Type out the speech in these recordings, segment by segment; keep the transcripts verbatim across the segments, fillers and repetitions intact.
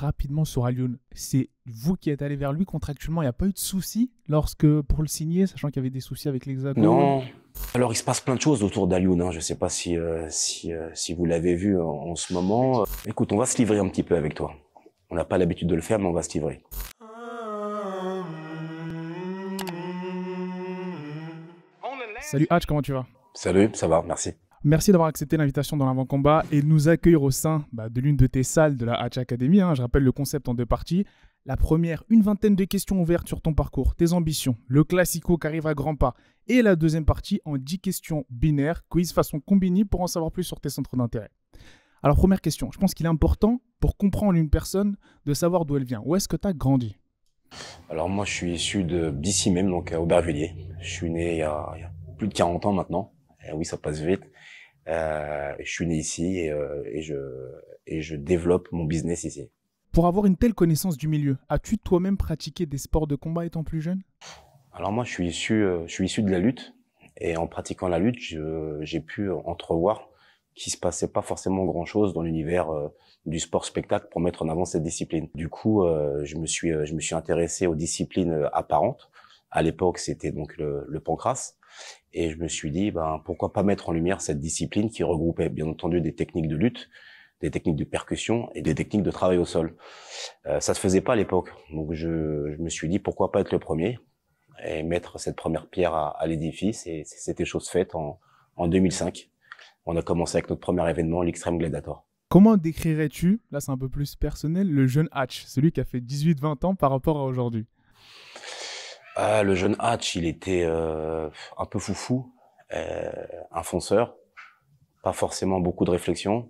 rapidement sur Alioune. C'est vous qui êtes allé vers lui contractuellement. Il n'y a pas eu de soucis lorsque, pour le signer, sachant qu'il y avait des soucis avec l'Hexagone? Non. Alors, il se passe plein de choses autour d'Alioune. Hein. Je ne sais pas si, euh, si, euh, si vous l'avez vu en, en ce moment. Écoute, on va se livrer un petit peu avec toi. On n'a pas l'habitude de le faire, mais on va se livrer. Salut Hatch, comment tu vas? Salut, ça va, merci. Merci d'avoir accepté l'invitation dans l'avant-combat et de nous accueillir au sein bah, de l'une de tes salles de la Hatch Academy. Hein. Je rappelle le concept en deux parties. La première, une vingtaine de questions ouvertes sur ton parcours, tes ambitions, le classico qui arrive à grands pas. Et la deuxième partie en dix questions binaires, quiz façon combini pour en savoir plus sur tes centres d'intérêt. Alors première question, je pense qu'il est important pour comprendre une personne de savoir d'où elle vient. Où est-ce que tu as grandi? Alors moi je suis issu d'ici même, donc à Aubervilliers. Je suis né il y a, il y a plus de quarante ans maintenant. Et oui, ça passe vite. Euh, je suis né ici et, euh, et, je, et je développe mon business ici. Pour avoir une telle connaissance du milieu, as-tu toi-même pratiqué des sports de combat étant plus jeune? Alors moi, je suis issu, euh, je suis issu de la lutte. Et en pratiquant la lutte, j'ai pu entrevoir qu'il ne se passait pas forcément grand-chose dans l'univers euh, du sport-spectacle pour mettre en avant cette discipline. Du coup, euh, je, me suis, euh, je me suis intéressé aux disciplines apparentes. À l'époque, c'était donc le, le pancrace. Et je me suis dit, ben, pourquoi pas mettre en lumière cette discipline qui regroupait bien entendu des techniques de lutte, des techniques de percussion et des techniques de travail au sol. Euh, ça se faisait pas à l'époque, donc je, je me suis dit, pourquoi pas être le premier et mettre cette première pierre à, à l'édifice. Et c'était chose faite en, en deux mille cinq. On a commencé avec notre premier événement, l'Extreme Gladiator. Comment décrirais-tu, là c'est un peu plus personnel, le jeune Hatch, celui qui a fait dix-huit vingt ans par rapport à aujourd'hui? Ah, le jeune Hatch, il était euh, un peu foufou, euh, un fonceur, pas forcément beaucoup de réflexion.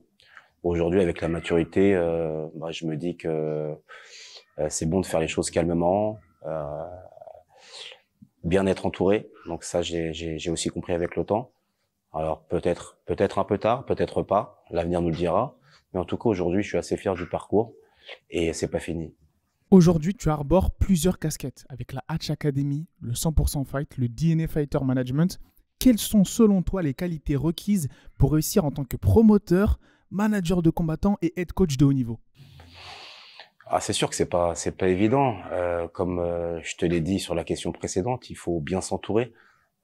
Aujourd'hui, avec la maturité, euh, bah, je me dis que euh, c'est bon de faire les choses calmement, euh, bien être entouré. Donc ça, j'ai aussi compris avec le temps. Alors peut-être peut-être un peu tard, peut-être pas, l'avenir nous le dira. Mais en tout cas, aujourd'hui, je suis assez fier du parcours et c'est pas fini. Aujourd'hui, tu arbores plusieurs casquettes avec la Hatch Academy, le cent pour cent Fight, le D N A Fighter Management. Quelles sont selon toi les qualités requises pour réussir en tant que promoteur, manager de combattants et head coach de haut niveau? Ah, c'est sûr que c'est pas c'est pas évident. Euh, comme euh, je te l'ai dit sur la question précédente, il faut bien s'entourer.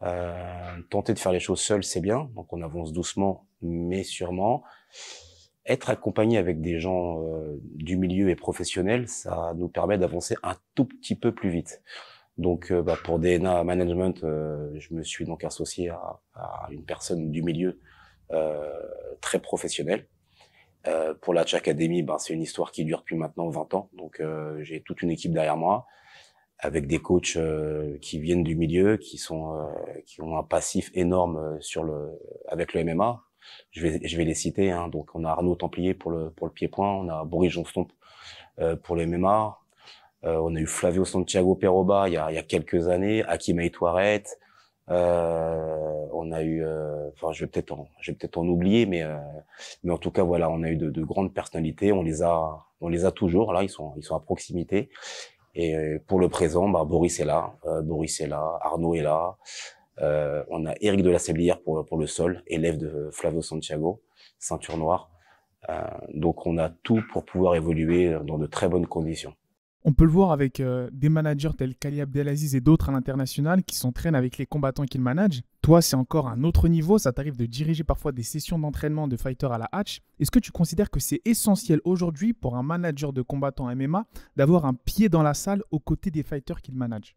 Euh, tenter de faire les choses seul, c'est bien. Donc on avance doucement, mais sûrement. Être accompagné avec des gens euh, du milieu et professionnels, ça nous permet d'avancer un tout petit peu plus vite. Donc euh, bah, pour D N A Management, euh, je me suis donc associé à, à une personne du milieu euh, très professionnelle. Euh, pour la Hatch Academy, bah, c'est une histoire qui dure depuis maintenant vingt ans. Donc euh, j'ai toute une équipe derrière moi, avec des coachs euh, qui viennent du milieu, qui, sont, euh, qui ont un passif énorme sur le, avec le M M A. Je vais, je vais les citer. Hein. Donc, on a Arnaud Templier pour le, pour le pied-point, on a Boris Jonstone euh, pour le M M A, euh, on a eu Flavio Santiago Péroba il y a, il y a quelques années, Akimaï Touaret, euh, on a eu, euh, enfin, je vais peut-être en, je vais peut-être en oublier, mais, euh, mais en tout cas, voilà, on a eu de, de grandes personnalités, on les a, on les a toujours, là, ils sont, ils sont à proximité. Et pour le présent, bah, Boris est là, euh, Boris est là, Arnaud est là. Euh, on a Eric de la Séblière pour, pour le sol, élève de Flavio Santiago, ceinture noire. Euh, donc on a tout pour pouvoir évoluer dans de très bonnes conditions. On peut le voir avec euh, des managers tels qu'Ali Abdelaziz et d'autres à l'international qui s'entraînent avec les combattants qu'ils managent. Toi, c'est encore un autre niveau, ça t'arrive de diriger parfois des sessions d'entraînement de fighters à la Hatch. Est-ce que tu considères que c'est essentiel aujourd'hui pour un manager de combattants M M A d'avoir un pied dans la salle aux côtés des fighters qu'il manage?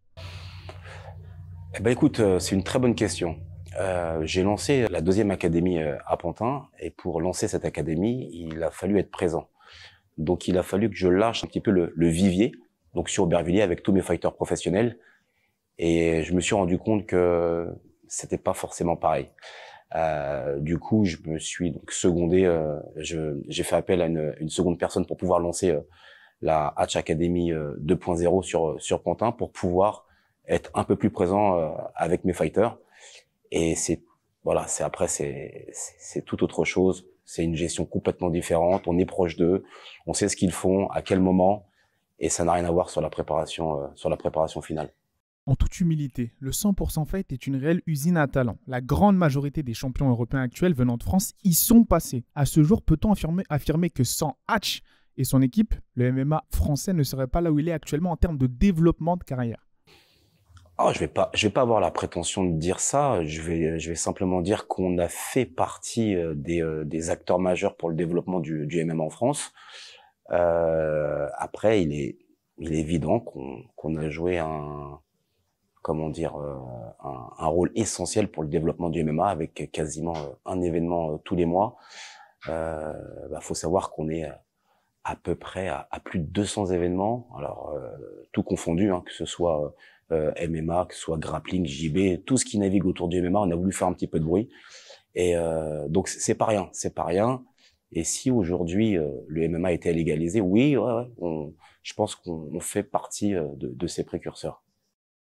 Eh ben écoute, c'est une très bonne question. Euh, j'ai lancé la deuxième académie à Pantin et pour lancer cette académie, il a fallu être présent. Donc il a fallu que je lâche un petit peu le, le vivier, donc sur Aubervilliers avec tous mes fighters professionnels. Et je me suis rendu compte que c'était pas forcément pareil. Euh, du coup, je me suis donc secondé. Euh, j'ai fait appel à une, une seconde personne pour pouvoir lancer euh, la Hatch Academy euh, deux point zéro sur sur Pantin pour pouvoir être un peu plus présent avec mes fighters. Et c'est, voilà, c'est après, c'est, c'est tout autre chose. C'est une gestion complètement différente. On est proche d'eux. On sait ce qu'ils font, à quel moment. Et ça n'a rien à voir sur la préparation, euh, sur la préparation finale. En toute humilité, le cent pour cent Fight est une réelle usine à talent. La grande majorité des champions européens actuels venant de France y sont passés. À ce jour, peut-on affirmer, affirmer que sans Hatch et son équipe, le M M A français ne serait pas là où il est actuellement en termes de développement de carrière? Oh, je vais pas, je vais pas avoir la prétention de dire ça. Je vais, je vais simplement dire qu'on a fait partie des, des acteurs majeurs pour le développement du, du M M A en France. Euh, après, il est, il est évident qu'on qu'on a joué un, comment dire, un, un rôle essentiel pour le développement du M M A avec quasiment un événement tous les mois. Euh, bah, faut savoir qu'on est à peu près à, à plus de deux cents événements, alors euh, tout confondu, hein, que ce soit euh, M M A, que ce soit grappling, J B, tout ce qui navigue autour du M M A, on a voulu faire un petit peu de bruit. Et euh, donc c'est pas rien, c'est pas rien. Et si aujourd'hui euh, le M M A était légalisé, oui, ouais, ouais, on, je pense qu'on fait partie euh, de, de ces précurseurs.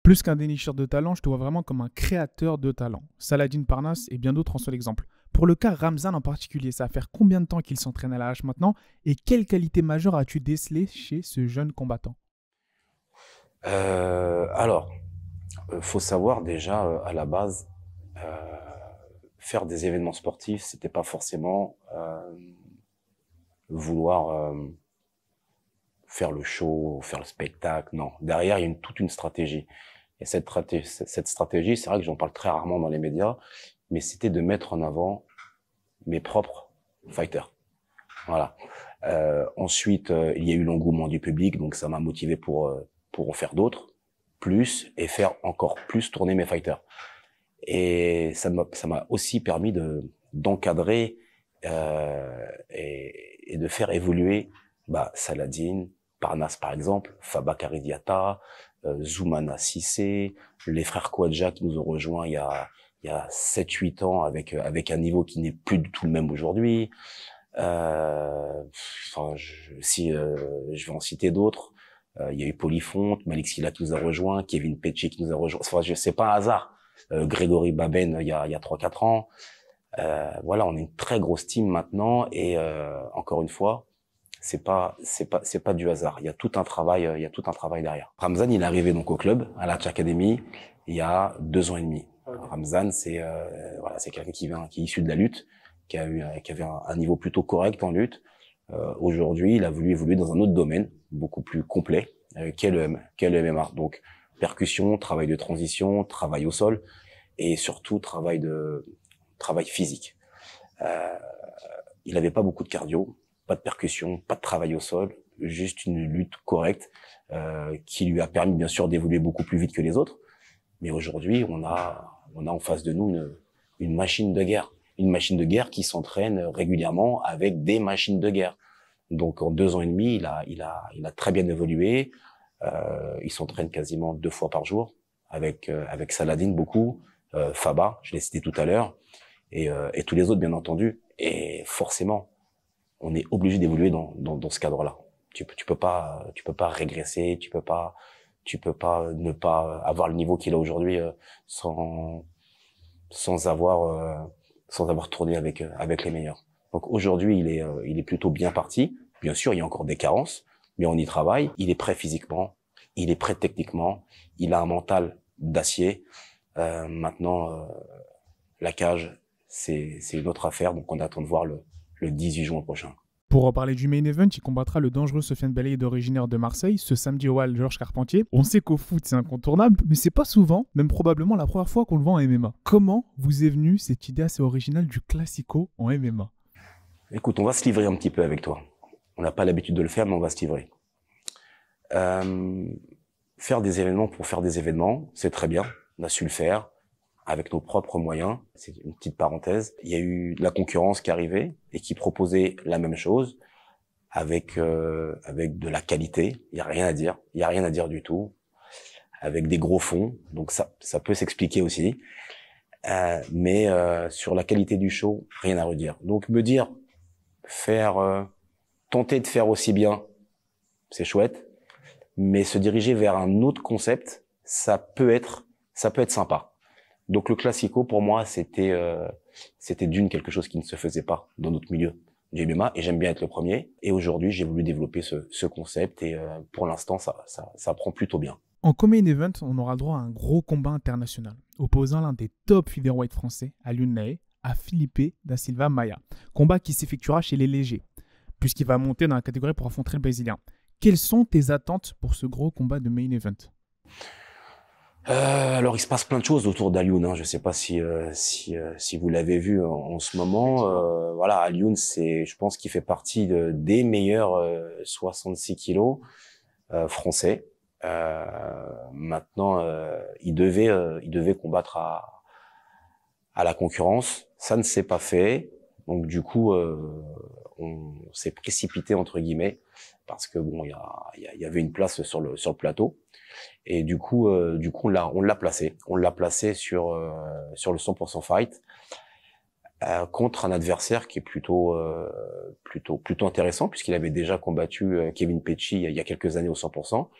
Plus qu'un dénicheur de talent, je te vois vraiment comme un créateur de talent. Salahdine Parnasse et bien d'autres en sont l'exemple. Pour le cas Ramzan en particulier, ça va faire combien de temps qu'il s'entraîne à la hache maintenant? Et quelle qualité majeure as-tu décelée chez ce jeune combattant? euh, Alors, il faut savoir déjà, euh, à la base, euh, faire des événements sportifs, ce n'était pas forcément euh, vouloir euh, faire le show, faire le spectacle, non. Derrière, il y a une, toute une stratégie. Et cette, cette stratégie, c'est vrai que j'en parle très rarement dans les médias, mais c'était de mettre en avant mes propres fighters. Voilà. Euh, ensuite, euh, il y a eu l'engouement du public, donc ça m'a motivé pour euh, pour en faire d'autres, plus, et faire encore plus tourner mes fighters. Et ça m'a ça m'a aussi permis de d'encadrer euh, et, et de faire évoluer bah, Salahdine Parnasse par exemple, Fabacaridiata, euh, Zoumana Cissé, les frères Kouadja qui nous ont rejoints il y a il y a sept huit ans avec avec un niveau qui n'est plus du tout le même aujourd'hui. Euh, enfin, je, si euh, je vais en citer d'autres, euh, il y a eu Polyfonte, Malik Silla qui nous a rejoint, Kevin Pecci qui nous a rejoint. Enfin, je sais pas un hasard. Euh, Grégory Baben il y a il y a trois quatre ans. Euh, voilà, on est une très grosse team maintenant et euh, encore une fois, c'est pas c'est pas c'est pas du hasard. Il y a tout un travail euh, il y a tout un travail derrière. Ramzan il est arrivé donc au club à la Hatch Academy il y a deux ans et demi. Ramzan, c'est euh, voilà, c'est quelqu'un qui vient, qui est issu de la lutte, qui a eu, qui avait un, un niveau plutôt correct en lutte. Euh, Aujourd'hui, il a voulu évoluer dans un autre domaine, beaucoup plus complet, euh, qu'est le, qu'est le M M A. Donc, percussion, travail de transition, travail au sol, et surtout travail de, travail physique. Euh, il n'avait pas beaucoup de cardio, pas de percussion, pas de travail au sol, juste une lutte correcte euh, qui lui a permis bien sûr d'évoluer beaucoup plus vite que les autres. Mais aujourd'hui, on a, on a en face de nous une, une machine de guerre. Une machine de guerre qui s'entraîne régulièrement avec des machines de guerre. Donc, en deux ans et demi, il a, il a, il a très bien évolué. Euh, il s'entraîne quasiment deux fois par jour avec, euh, avec Salahdine beaucoup, euh, Faba, je l'ai cité tout à l'heure, et, euh, et tous les autres, bien entendu. Et forcément, on est obligé d'évoluer dans, dans, dans ce cadre-là. Tu, tu peux pas, tu peux pas régresser, tu peux pas, tu peux pas ne pas avoir le niveau qu'il a aujourd'hui sans sans avoir sans avoir tourné avec avec les meilleurs. Donc aujourd'hui, il est il est plutôt bien parti. Bien sûr, il y a encore des carences, mais on y travaille. Il est prêt physiquement, il est prêt techniquement, il a un mental d'acier. Euh, maintenant, euh, la cage, c'est c'est une autre affaire. Donc on attend de voir le le dix-huit juin prochain. Pour reparler du main event, il combattra le dangereux Sofiane Bélaïd originaire de Marseille ce samedi au Halle Georges-Carpentier. On sait qu'au foot c'est incontournable, mais c'est pas souvent, même probablement la première fois qu'on le voit en M M A. Comment vous est venue cette idée assez originale du classico en M M A? Écoute, on va se livrer un petit peu avec toi. On n'a pas l'habitude de le faire, mais on va se livrer. Euh, faire des événements pour faire des événements, c'est très bien. On a su le faire avec nos propres moyens, c'est une petite parenthèse. Il y a eu la concurrence qui arrivait et qui proposait la même chose avec euh, avec de la qualité. Il y a rien à dire, il y a rien à dire du tout. Avec des gros fonds, donc ça ça peut s'expliquer aussi. Euh, mais euh, sur la qualité du show, rien à redire. Donc me dire faire euh, tenter de faire aussi bien, c'est chouette, mais se diriger vers un autre concept, ça peut être ça peut être sympa. Donc le classico pour moi c'était euh, c'était d'une quelque chose qui ne se faisait pas dans notre milieu du M M A et j'aime bien être le premier et aujourd'hui j'ai voulu développer ce, ce concept et euh, pour l'instant ça, ça, ça prend plutôt bien. En co-main event on aura droit à un gros combat international opposant l'un des top featherweight français Alioune Nahaye à Felipe da Silva Maia, combat qui s'effectuera chez les légers. puisqu'il va monter dans la catégorie pour affronter le Brésilien. Quelles sont tes attentes pour ce gros combat de main event? euh, Alors, il se passe plein de choses autour d'Alioune. Hein. Je ne sais pas si, euh, si, euh, si vous l'avez vu en, en ce moment. Euh, voilà, Alioune, je pense qu'il fait partie de, des meilleurs euh, soixante-six kilos euh, français. Euh, maintenant, euh, il, devait, euh, il devait combattre à, à la concurrence. Ça ne s'est pas fait. Donc, du coup, euh, on s'est précipité, entre guillemets, parce que bon, il y, y, y avait une place sur le, sur le plateau. Et du coup, euh, du coup on l'a placé. On l'a placé sur, euh, sur le cent pour cent fight euh, contre un adversaire qui est plutôt, euh, plutôt, plutôt intéressant, puisqu'il avait déjà combattu euh, Kevin Pecci il y a quelques années au cent pour cent.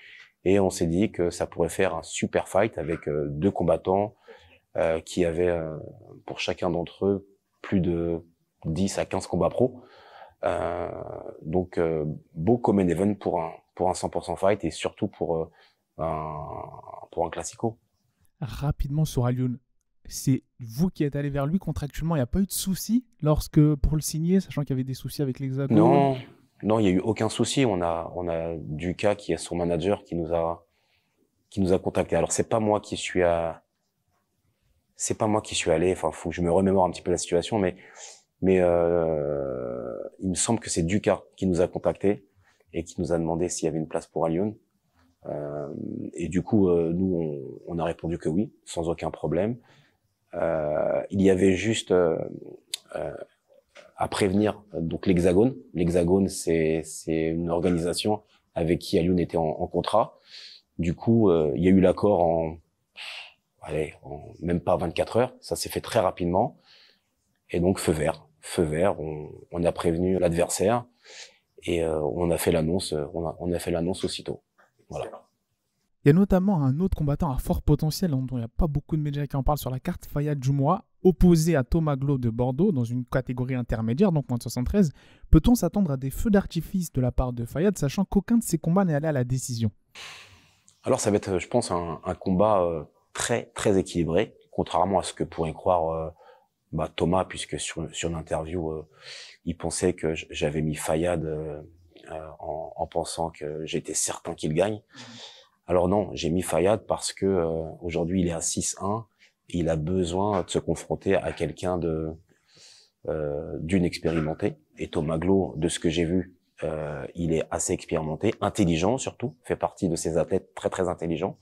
Et on s'est dit que ça pourrait faire un super fight avec euh, deux combattants euh, qui avaient, euh, pour chacun d'entre eux, plus de dix à quinze combats pro. Euh, donc, euh, beau common event pour un, pour un cent pour cent fight et surtout pour, euh, un, pour un classico. Rapidement sur Alioune, c'est vous qui êtes allé vers lui contractuellement. Il n'y a pas eu de soucis lorsque, pour le signer, sachant qu'il y avait des soucis avec l'Hexagone? Non, non, il n'y a eu aucun souci. On a, on a Duca, qui est son manager, qui nous a, qui nous a contacté. Alors, c'est pas moi qui suis à, c'est pas moi qui suis allé. Enfin, faut que je me remémore un petit peu la situation, mais Mais euh, il me semble que c'est Duca qui nous a contactés et qui nous a demandé s'il y avait une place pour Alioune. Euh, et du coup, euh, nous, on, on a répondu que oui, sans aucun problème. Euh, il y avait juste euh, euh, à prévenir donc l'Hexagone. L'Hexagone, c'est une organisation avec qui Alioune était en, en contrat. Du coup, euh, il y a eu l'accord en, allez, en même pas vingt-quatre heures. Ça s'est fait très rapidement. Et donc, feu vert. Feu vert, on, on a prévenu l'adversaire et euh, on a fait l'annonce on a, on a fait l'annonce aussitôt. Voilà. Il y a notamment un autre combattant à fort potentiel dont il n'y a pas beaucoup de médias qui en parlent sur la carte, Fayad Jumois, opposé à Thomas Glow de Bordeaux dans une catégorie intermédiaire, donc moins de soixante-treize. Peut-on s'attendre à des feux d'artifice de la part de Fayad, sachant qu'aucun de ses combats n'est allé à la décision? Alors, ça va être, je pense, un, un combat euh, très, très équilibré, contrairement à ce que pourrait croire... Euh, Bah, Thomas, puisque sur, sur l'interview, euh, il pensait que j'avais mis Fayad euh, euh, en, en pensant que j'étais certain qu'il gagne. Alors non, j'ai mis Fayad parce que euh, aujourd'hui il est à six un, il a besoin de se confronter à quelqu'un de euh, d'une expérimentée. Et Thomas Glow, de ce que j'ai vu, euh, il est assez expérimenté, intelligent surtout, fait partie de ces athlètes très très intelligents.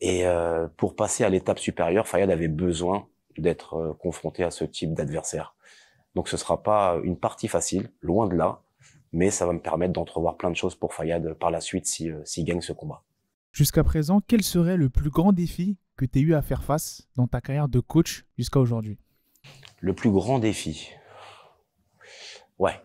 Et euh, pour passer à l'étape supérieure, Fayad avait besoin d'être confronté à ce type d'adversaire. Donc ce sera pas une partie facile, loin de là, mais ça va me permettre d'entrevoir plein de choses pour Fayad par la suite si, euh, s'il gagne ce combat. Jusqu'à présent, quel serait le plus grand défi que tu aies eu à faire face dans ta carrière de coach jusqu'à aujourd'hui? Le plus grand défi? Ouais.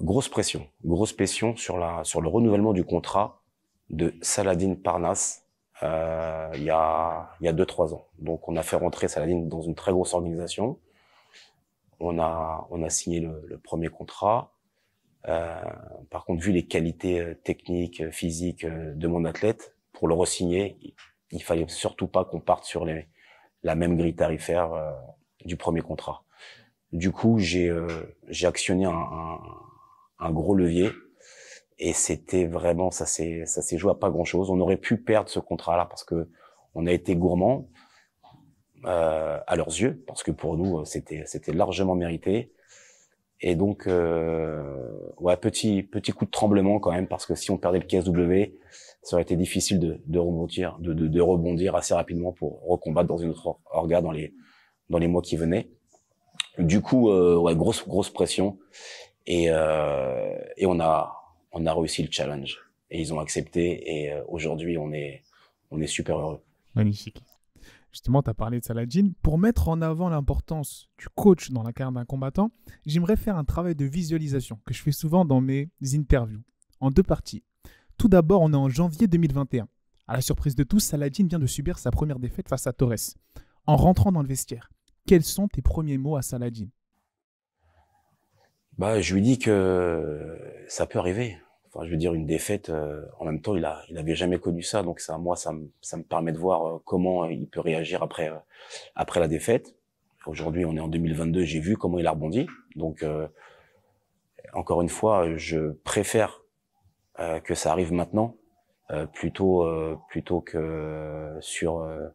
Grosse pression. Grosse pression sur, la, sur le renouvellement du contrat de Salahdine Parnasse. Euh, il y a il y a deux trois ans, donc on a fait rentrer Salahdine dans une très grosse organisation. On a on a signé le, le premier contrat. Euh, par contre, vu les qualités techniques, physiques de mon athlète, pour le re-signer, il, il fallait surtout pas qu'on parte sur les la même grille tarifaire euh, du premier contrat. Du coup, j'ai euh, j'ai actionné un, un un gros levier. Et c'était vraiment, ça s'est, ça s'est joué à pas grand chose. On aurait pu perdre ce contrat-là parce que on a été gourmand, euh, à leurs yeux, parce que pour nous, c'était, c'était largement mérité. Et donc, euh, ouais, petit, petit coup de tremblement quand même, parce que si on perdait le K S W, ça aurait été difficile de, de rebondir, de, de, de rebondir assez rapidement pour recombattre dans une autre orga dans les, dans les mois qui venaient. Du coup, euh, ouais, grosse, grosse pression. Et, euh, et on a, on a réussi le challenge et ils ont accepté et aujourd'hui on est, on est super heureux. Magnifique. Justement, tu as parlé de Salahdine. Pour mettre en avant l'importance du coach dans la carrière d'un combattant, j'aimerais faire un travail de visualisation que je fais souvent dans mes interviews, en deux parties. Tout d'abord, on est en janvier deux mille vingt et un. À la surprise de tous, Salahdine vient de subir sa première défaite face à Torres. En rentrant dans le vestiaire, quels sont tes premiers mots à Salahdine? Bah, je lui dis que ça peut arriver. Enfin, je veux dire, une défaite, euh, en même temps, il a, il avait jamais connu ça. Donc, ça, moi, ça me, ça me permet de voir euh, comment il peut réagir après, euh, après la défaite. Aujourd'hui, on est en deux mille vingt-deux. J'ai vu comment il a rebondi. Donc, euh, Encore une fois, je préfère euh, que ça arrive maintenant euh, plutôt euh, plutôt que sur euh,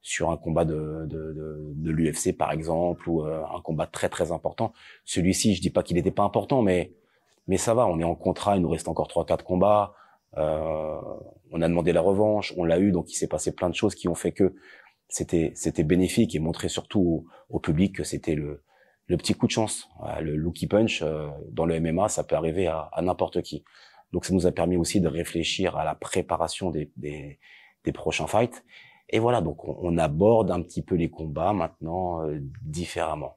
sur un combat de de, de, de l'U F C par exemple, ou euh, un combat très très important. Celui-ci, je dis pas qu'il n'était pas important, mais mais ça va, on est en contrat, il nous reste encore trois quatre combats. Euh, on a demandé la revanche, on l'a eu, donc il s'est passé plein de choses qui ont fait que c'était c'était bénéfique, et montrer surtout au, au public que c'était le le petit coup de chance, le lucky punch. Euh, dans le M M A, ça peut arriver à, à n'importe qui. Donc ça nous a permis aussi de réfléchir à la préparation des des, des prochains fights. Et voilà, donc on, on aborde un petit peu les combats maintenant euh, différemment.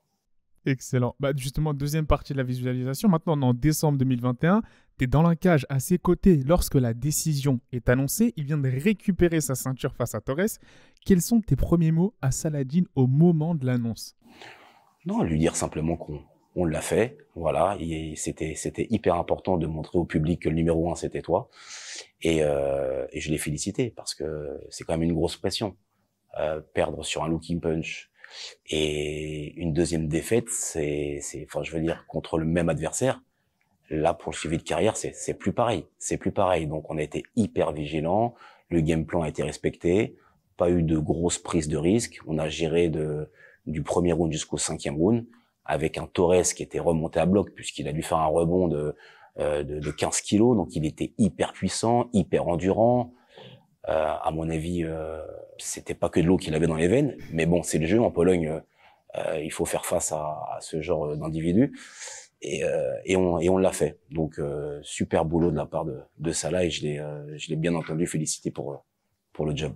Excellent. Bah justement, deuxième partie de la visualisation. Maintenant, en décembre deux mille vingt et un, tu es dans la cage à ses côtés lorsque la décision est annoncée. Il vient de récupérer sa ceinture face à Torres. Quels sont tes premiers mots à Salahdine au moment de l'annonce? Non, lui dire simplement qu'on on, l'a fait. Voilà, c'était hyper important de montrer au public que le numéro un, c'était toi. Et, euh, et je l'ai félicité parce que c'est quand même une grosse pression. Euh, perdre sur un looking punch. Et une deuxième défaite, c'est, enfin, je veux dire, contre le même adversaire. Là, pour le suivi de carrière, c'est, c'est plus pareil. C'est plus pareil. Donc, on a été hyper vigilants. Le game plan a été respecté. Pas eu de grosses prises de risque. On a géré de, du premier round jusqu'au cinquième round avec un Torres qui était remonté à bloc puisqu'il a dû faire un rebond de, euh, de, de quinze kilos. Donc, il était hyper puissant, hyper endurant. Euh, à mon avis, euh, c'était pas que de l'eau qu'il avait dans les veines, mais bon, c'est le jeu. En Pologne, euh, il faut faire face à, à ce genre d'individu, et, euh, et on, et on l'a fait. Donc, euh, super boulot de la part de, de Salah, et je l'ai, euh, je l'ai bien entendu félicité pour, pour le job.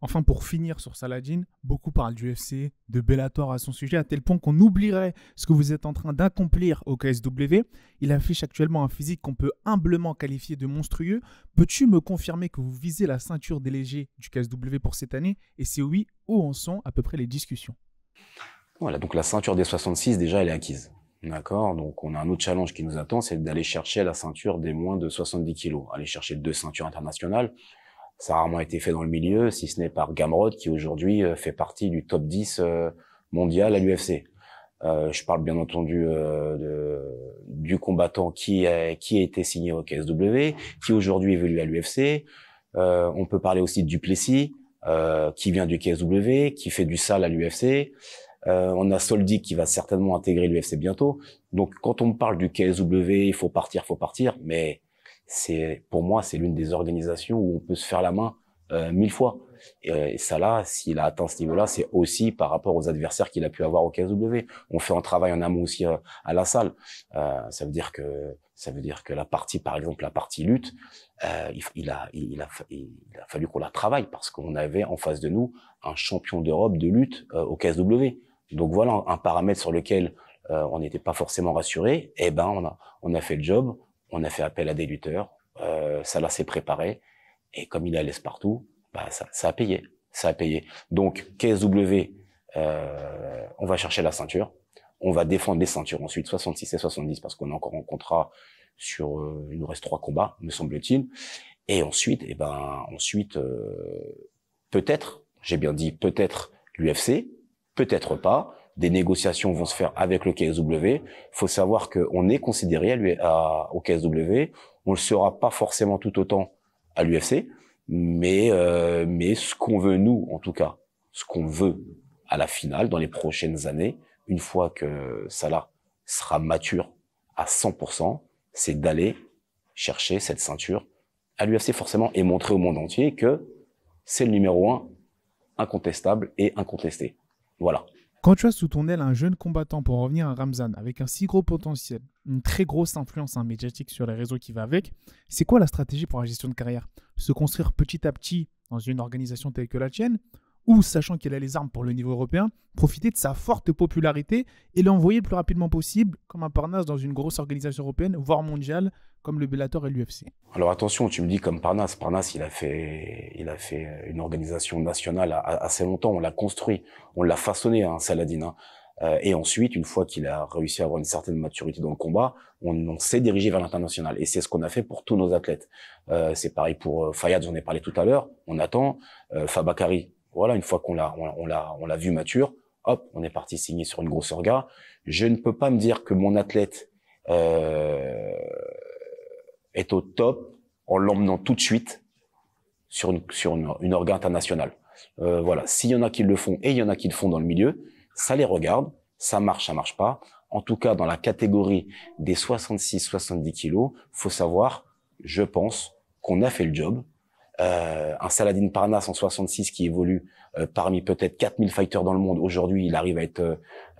Enfin, pour finir sur Salahdine, beaucoup parlent du U F C, de Bellator à son sujet, à tel point qu'on oublierait ce que vous êtes en train d'accomplir au K S W. Il affiche actuellement un physique qu'on peut humblement qualifier de monstrueux. Peux-tu me confirmer que vous visez la ceinture des légers du K S W pour cette année? Et si oui, où en sont à peu près les discussions? Voilà, donc la ceinture des soixante-six, déjà, elle est acquise. D'accord, donc on a un autre challenge qui nous attend, c'est d'aller chercher la ceinture des moins de soixante-dix kilos, aller chercher deux ceintures internationales. Ça a rarement été fait dans le milieu, si ce n'est par Gamrod, qui aujourd'hui fait partie du top dix mondial à l'U F C. Euh, je parle bien entendu euh, de, du combattant qui a, qui a été signé au K S W, qui aujourd'hui évolue à l'U F C. Euh, on peut parler aussi du Plessis, euh, qui vient du K S W, qui fait du sale à l'U F C. Euh, on a Soldi qui va certainement intégrer l'U F C bientôt. Donc quand on parle du K S W, il faut partir, faut partir, mais... c'est pour moi c'est l'une des organisations où on peut se faire la main euh, mille fois, et, et ça là, s'il a atteint ce niveau là, c'est aussi par rapport aux adversaires qu'il a pu avoir au K S W. On fait un travail en amont aussi euh, à la salle. euh, ça veut dire que ça veut dire que la partie, par exemple la partie lutte, euh, il, il, a, il, il a il a fallu qu'on la travaille parce qu'on avait en face de nous un champion d'Europe de lutte euh, au K S W. Donc voilà un paramètre sur lequel euh, on n'était pas forcément rassuré. Et ben on a on a fait le job. On a fait appel à des lutteurs, euh, Salah s'est préparé, et comme il a l'aise partout, bah ça, ça a payé, ça a payé. Donc K S W, euh, on va chercher la ceinture, on va défendre les ceintures ensuite, soixante-six et soixante-dix, parce qu'on est encore en contrat sur, euh, il nous reste trois combats, me semble-t-il, et ensuite, et ben ensuite, euh, peut-être, j'ai bien dit peut-être l'U F C, peut-être pas. Des négociations vont se faire avec le K S W. Faut savoir qu'on est considéré à lui, à, au K S W. On le sera pas forcément tout autant à l'U F C, mais euh, mais ce qu'on veut nous, en tout cas, ce qu'on veut à la finale dans les prochaines années, une fois que Salah sera mature à cent pour cent, c'est d'aller chercher cette ceinture à l'U F C forcément, et montrer au monde entier que c'est le numéro un, incontestable et incontesté. Voilà. Quand tu as sous ton aile un jeune combattant, pour revenir à Ramzan, avec un si gros potentiel, une très grosse influence hein, médiatique sur les réseaux qui va avec, c'est quoi la stratégie pour la gestion de carrière? Se construire petit à petit dans une organisation telle que la tienne, ou, sachant qu'il a les armes pour le niveau européen, profiter de sa forte popularité et l'envoyer le plus rapidement possible comme un Parnasse dans une grosse organisation européenne, voire mondiale, comme le Bellator et l'U F C? Alors attention, tu me dis comme Parnasse. Parnasse, il a fait, il a fait une organisation nationale assez longtemps. On l'a construit, on l'a façonné, hein, Salahdine. Hein. Euh, et ensuite, une fois qu'il a réussi à avoir une certaine maturité dans le combat, on, on s'est dirigé vers l'international. Et c'est ce qu'on a fait pour tous nos athlètes. Euh, c'est pareil pour euh, Fayad, j'en ai parlé tout à l'heure. On attend euh, Fabacari. Voilà, une fois qu'on l'a on l'a on l'a vu mature, hop, on est parti signer sur une grosse orga. Je ne peux pas me dire que mon athlète euh, est au top en l'emmenant tout de suite sur une, sur une, une orga internationale. Euh, voilà, s'il y en a qui le font et il y en a qui le font dans le milieu, ça les regarde, ça marche, ça marche pas. En tout cas, dans la catégorie des soixante-six soixante-dix kilos, faut savoir, je pense, qu'on a fait le job. Euh, un Salahdine Parnasse en soixante-six qui évolue euh, parmi peut-être quatre mille fighters dans le monde. Aujourd'hui, il arrive à être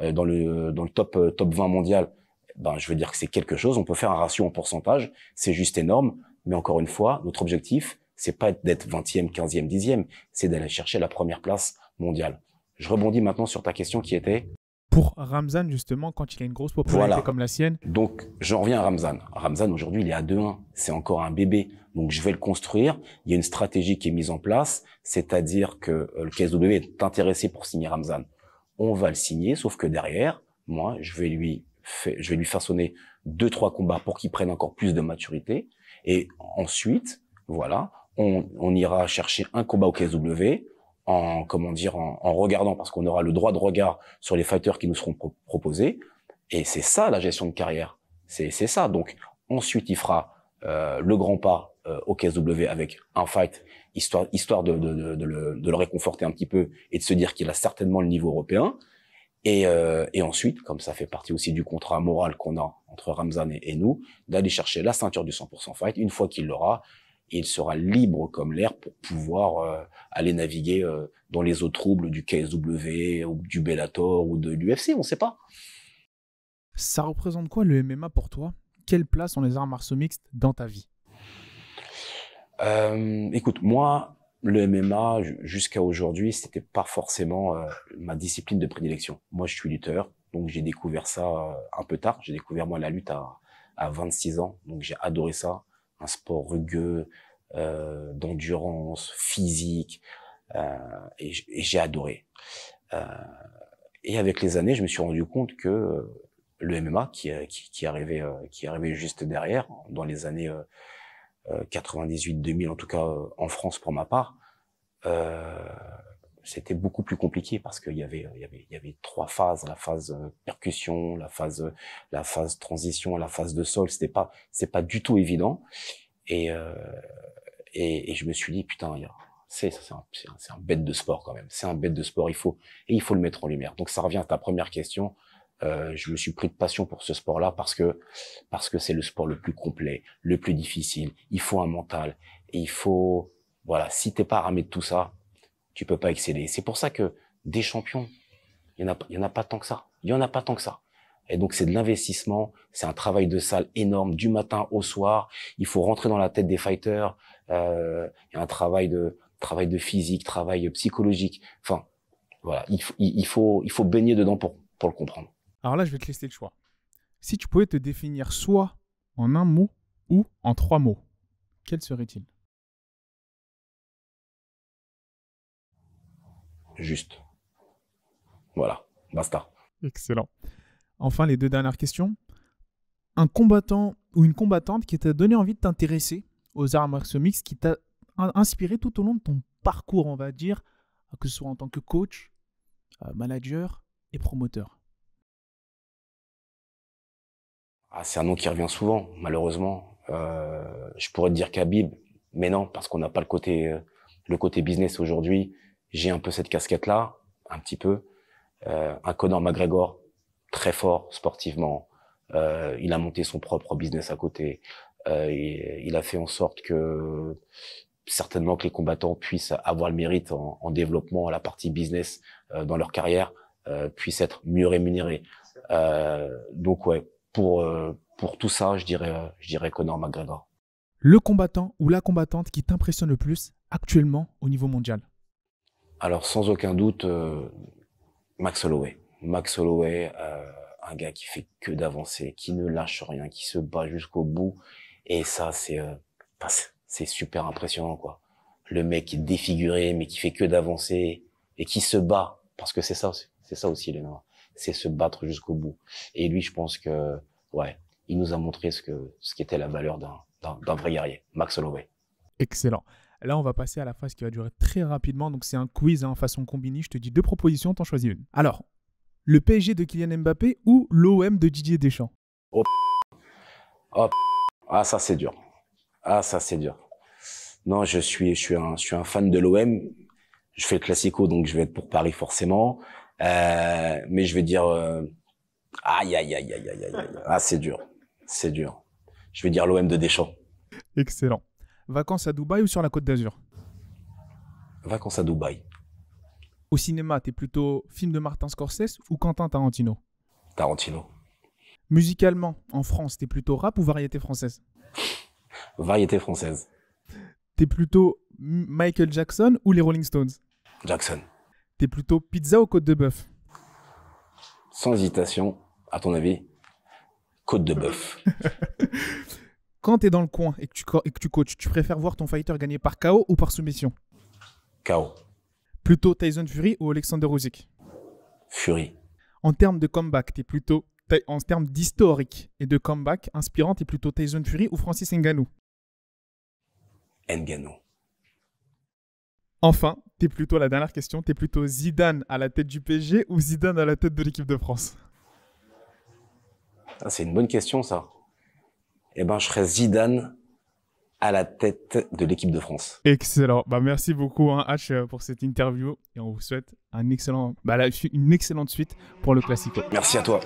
euh, dans le dans le top euh, top vingt mondial. Ben, je veux dire que c'est quelque chose. On peut faire un ratio en pourcentage, c'est juste énorme. Mais encore une fois, notre objectif, c'est pas d'être vingtième, quinzième, dixième, c'est d'aller chercher la première place mondiale. Je rebondis maintenant sur ta question qui était pour Ramzan, justement, quand il a une grosse popularité voilà. comme la sienne. Donc, j'en reviens à Ramzan. Ramzan, aujourd'hui, il est à deux un. C'est encore un bébé. Donc, je vais le construire. Il y a une stratégie qui est mise en place, c'est-à-dire que le K S W est intéressé pour signer Ramzan. On va le signer, sauf que derrière, moi, je vais lui, fait, je vais lui façonner deux, trois combats pour qu'il prenne encore plus de maturité. Et ensuite, voilà, on, on ira chercher un combat au K S W, en comment dire, en, en regardant, parce qu'on aura le droit de regard sur les fighters qui nous seront pro proposés. Et c'est ça la gestion de carrière, c'est c'est ça. Donc ensuite il fera euh, le grand pas euh, au K S W avec un fight, histoire histoire de de, de, de, le, de le réconforter un petit peu et de se dire qu'il a certainement le niveau européen. Et euh, et ensuite, comme ça fait partie aussi du contrat moral qu'on a entre Ramzan et, et nous, d'aller chercher la ceinture du cent pour cent fight. Une fois qu'il l'aura, il sera libre comme l'air pour pouvoir euh, aller naviguer euh, dans les eaux troubles du K S W ou du Bellator ou de l'U F C, on ne sait pas. Ça représente quoi le M M A pour toi? Quelle place ont les arts martiaux mixtes dans ta vie? euh, Écoute, moi, le M M A jusqu'à aujourd'hui, c'était pas forcément euh, ma discipline de prédilection. Moi, je suis lutteur, donc j'ai découvert ça euh, un peu tard. J'ai découvert moi la lutte à, à vingt-six ans, donc j'ai adoré ça. Un sport rugueux, euh, d'endurance, physique, euh, et j'ai adoré. Euh, et avec les années, je me suis rendu compte que euh, le M M A, qui, qui, qui, arrivait, euh, qui arrivait juste derrière, dans les années euh, quatre-vingt-dix-huit deux mille, en tout cas euh, en France pour ma part, euh, c'était beaucoup plus compliqué parce qu'il y avait, il y avait, il y avait trois phases, la phase percussion, la phase, la phase transition, la phase de sol. C'était pas, c'est pas du tout évident. Et, euh, et, et je me suis dit, putain, c'est, c'est un, c'est un bête de sport quand même. C'est un bête de sport. Il faut, et il faut le mettre en lumière. Donc ça revient à ta première question. Euh, je me suis pris de passion pour ce sport-là parce que, parce que c'est le sport le plus complet, le plus difficile. Il faut un mental. Et il faut, voilà, si t'es pas armé de tout ça, tu peux pas exceller. C'est pour ça que des champions, il y en a, il y en a pas tant que ça. Il y en a pas tant que ça. Et donc c'est de l'investissement, c'est un travail de salle énorme du matin au soir. Il faut rentrer dans la tête des fighters. Euh, il y a un travail de travail de physique, travail psychologique. Enfin, voilà, il, il, il faut il faut baigner dedans pour pour le comprendre. Alors là, je vais te laisser le choix. Si tu pouvais te définir soit en un mot ou en trois mots, quels seraient-ils? Juste. Voilà, basta. Excellent. Enfin, les deux dernières questions. Un combattant ou une combattante qui t'a donné envie de t'intéresser aux arts martiaux mixtes, qui t'a inspiré tout au long de ton parcours, on va dire, que ce soit en tant que coach, manager et promoteur. Ah, c'est un nom qui revient souvent, malheureusement. Euh, je pourrais te dire Khabib, mais non, parce qu'on n'a pas le côté, le côté business aujourd'hui. J'ai un peu cette casquette-là, un petit peu. Euh, un Conor McGregor, très fort sportivement. Euh, il a monté son propre business à côté. Euh, et, il a fait en sorte que, certainement, que les combattants puissent avoir le mérite en, en développement, à la partie business euh, dans leur carrière, euh, puissent être mieux rémunérés. Euh, donc ouais, pour euh, pour tout ça, je dirais, je dirais Conor McGregor. Le combattant ou la combattante qui t'impressionne le plus actuellement au niveau mondial? Alors sans aucun doute, euh, Max Holloway. Max Holloway, euh, un gars qui fait que d'avancer, qui ne lâche rien, qui se bat jusqu'au bout. Et ça, c'est euh, c'est super impressionnant, quoi. Le mec qui est défiguré, mais qui fait que d'avancer et qui se bat, parce que c'est ça, c'est ça aussi, Léna. C'est se battre jusqu'au bout. Et lui, je pense que, ouais, il nous a montré ce que ce qu'était la valeur d'un d'un vrai guerrier, Max Holloway. Excellent. Là, on va passer à la phase qui va durer très rapidement. Donc, c'est un quiz en hein, façon combinée. Je te dis deux propositions, t'en choisis une. Alors, le P S G de Kylian Mbappé ou l'O M de Didier Deschamps? Oh, p... Oh, ah, ça, c'est dur. Ah, ça, c'est dur. Non, je suis, je suis, un, je suis un fan de l'O M. Je fais le classico, donc je vais être pour Paris, forcément. Euh, mais je vais dire... Euh, aïe, aïe, aïe, aïe, aïe, aïe. Ah, c'est dur. C'est dur. Je vais dire l'O M de Deschamps. Excellent. Vacances à Dubaï ou sur la Côte d'Azur? Vacances à Dubaï. Au cinéma, t'es plutôt film de Martin Scorsese ou Quentin Tarantino? Tarantino. Musicalement, en France, t'es plutôt rap ou variété française? Variété française. T'es plutôt Michael Jackson ou les Rolling Stones? Jackson. T'es plutôt pizza ou côte de bœuf? Sans hésitation, à ton avis, côte de bœuf. Quand t'es dans le coin et que, tu et que tu coaches, tu préfères voir ton fighter gagner par K O ou par soumission? K O. Plutôt Tyson Fury ou Alexander Usyk? Fury. En termes de comeback, t'es plutôt... En termes d'historique et de comeback inspirant, t'es plutôt Tyson Fury ou Francis Ngannou? Ngannou. Enfin, t'es plutôt, la dernière question, t'es plutôt Zidane à la tête du P S G ou Zidane à la tête de l'équipe de France? Ah, c'est une bonne question, ça. Eh ben, je serais Zidane à la tête de l'équipe de France. Excellent. Bah, merci beaucoup, hein, Hatch, pour cette interview. Et on vous souhaite un excellent, bah, une excellente suite pour le Classico. Merci à toi.